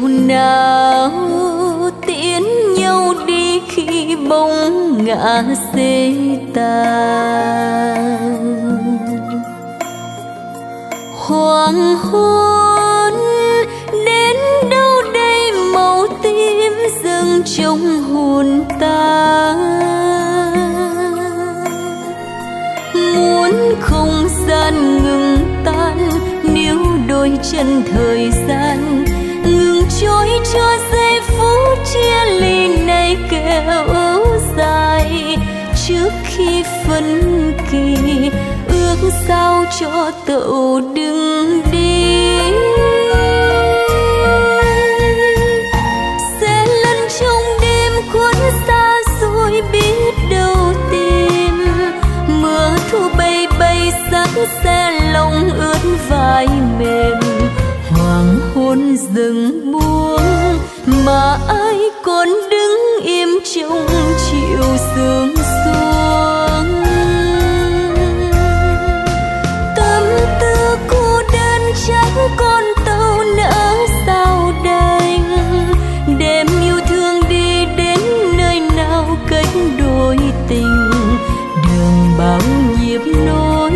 chiều nào tiễn nhau đi khi bóng ngã xê tàn. Hoàng hôn đến đâu đây màu tím dâng trong hồn ta, muốn không gian ngừng tan níu đôi chân thời gian, ngừng trôi cho giây phút chia ly này kéo dài trước khi phân kỳ. Ước sao cho tàu đừng đi sẽ lẫn trong đêm cuốn xa, rồi biết đâu tìm mưa thu bay bay sắc xe lòng ướt vai mềm. Hoàng hôn dừng buông mà ai còn đứng im trong chiều sương xuống. Chắc con tàu nỡ sao đành đem yêu thương đi đến nơi nào cách đôi tình. Đường bao nhịp nối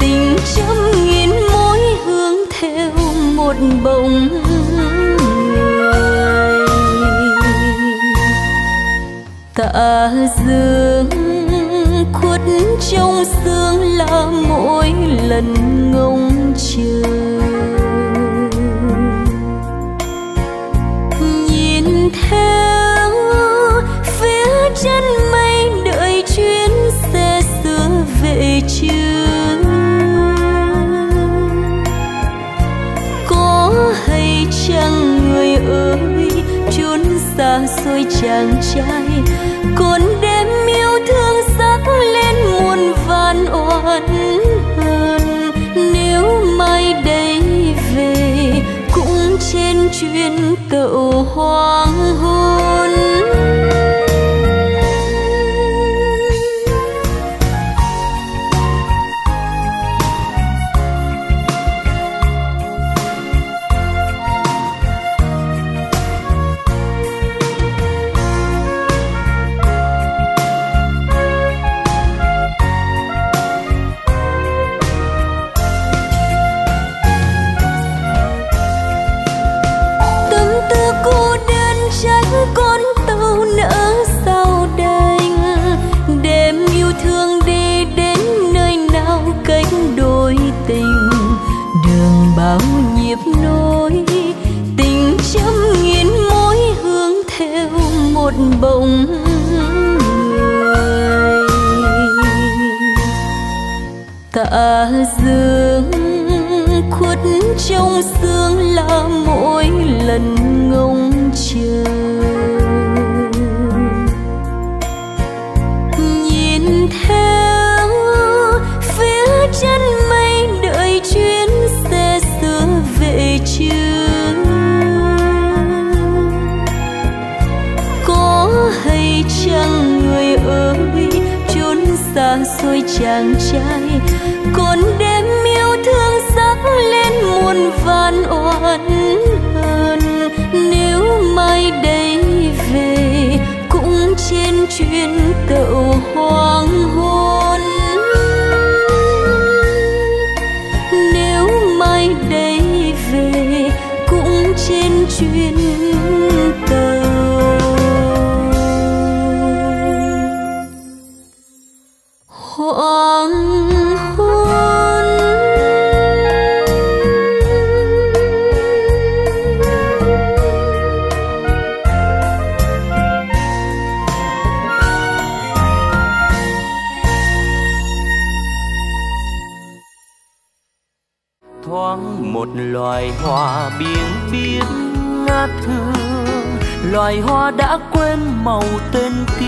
tình trăm nghìn mối hướng theo một bóng người. Tạ dương khuất trong sương là mỗi lần ngông nhìn theo phía chân mây đợi chuyến xe xưa về chưa. Có hay chăng người ơi chốn xa xôi chàng trai còn đem yêu thương sắc lên muôn vàn oan hơn. Nếu mai đây về cũng trên chuyến tàu hoàng hôn. Bỗng người tạ dương khuất trong sương là mỗi lần ngóng chờ. Nhìn theo phía chân mây đợi chuyến xe xưa về chưa. Chăng người ơi chốn xa xôi chàng trai còn đem yêu thương sắc lên muôn vàn oan hơn. Nếu mai đây về cũng trên chuyến tàu hoàng hôn. Nếu mai đây về cũng trên chuyến tàu hoàng hôn. Thoáng một loài hoa biếng biếng ngát hương, loài hoa đã quên màu tên ký.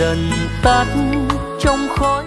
Dần tắt trong khói.